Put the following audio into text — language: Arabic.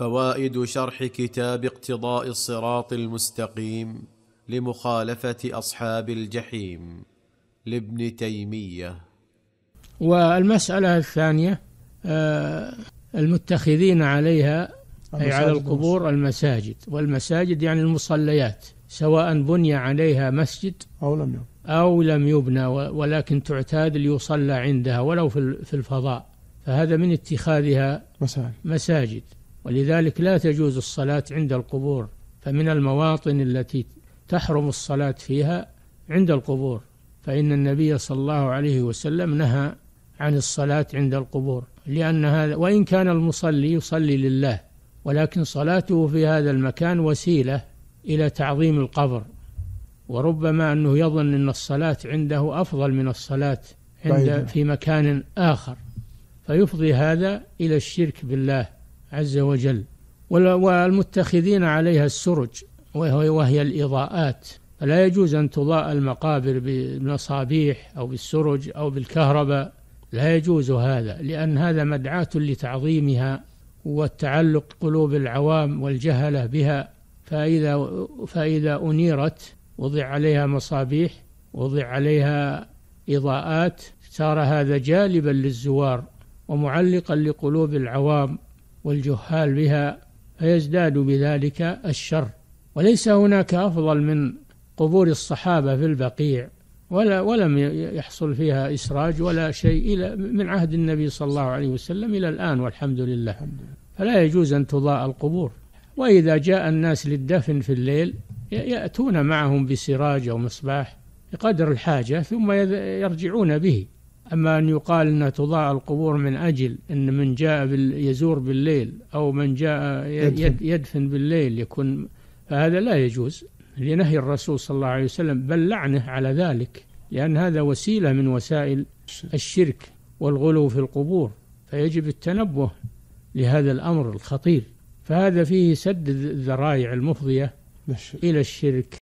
فوائد شرح كتاب اقتضاء الصراط المستقيم لمخالفة أصحاب الجحيم لابن تيمية. والمسألة الثانية المتخذين عليها أي على القبور المساجد، والمساجد يعني المصليات، سواء بني عليها مسجد أو لم يبنى ولكن تعتاد ليصلى عندها ولو في الفضاء، فهذا من اتخاذها مساجد، ولذلك لا تجوز الصلاة عند القبور، فمن المواطن التي تحرم الصلاة فيها عند القبور، فإن النبي صلى الله عليه وسلم نهى عن الصلاة عند القبور، لأن هذا وإن كان المصلي يصلي لله، ولكن صلاته في هذا المكان وسيلة إلى تعظيم القبر، وربما أنه يظن أن الصلاة عنده أفضل من الصلاة في مكان آخر، فيفضي هذا إلى الشرك بالله عز وجل. والمتخذين عليها السرج وهي الإضاءات، فلا يجوز أن تضاء المقابر بالمصابيح أو بالسرج أو بالكهرباء، لا يجوز هذا، لأن هذا مدعاة لتعظيمها والتعلق قلوب العوام والجهلة بها، فإذا أنيرت وضع عليها مصابيح وضع عليها إضاءات صار هذا جالبا للزوار ومعلقا لقلوب العوام والجهال بها، فيزداد بذلك الشر. وليس هناك أفضل من قبور الصحابة في البقيع، ولم يحصل فيها إسراج ولا شيء إلى من عهد النبي صلى الله عليه وسلم إلى الآن والحمد لله. فلا يجوز أن تضاء القبور. وإذا جاء الناس للدفن في الليل يأتون معهم بسراج أو مصباح بقدر الحاجة ثم يرجعون به، أما أن يقال أن تضاء القبور من أجل أن من جاء يزور بالليل أو من جاء يدفن بالليل يكون، فهذا لا يجوز لنهي الرسول صلى الله عليه وسلم، بل لعنه على ذلك، لأن هذا وسيلة من وسائل الشرك والغلو في القبور، فيجب التنبه لهذا الأمر الخطير، فهذا فيه سد الذرائع المفضية إلى الشرك.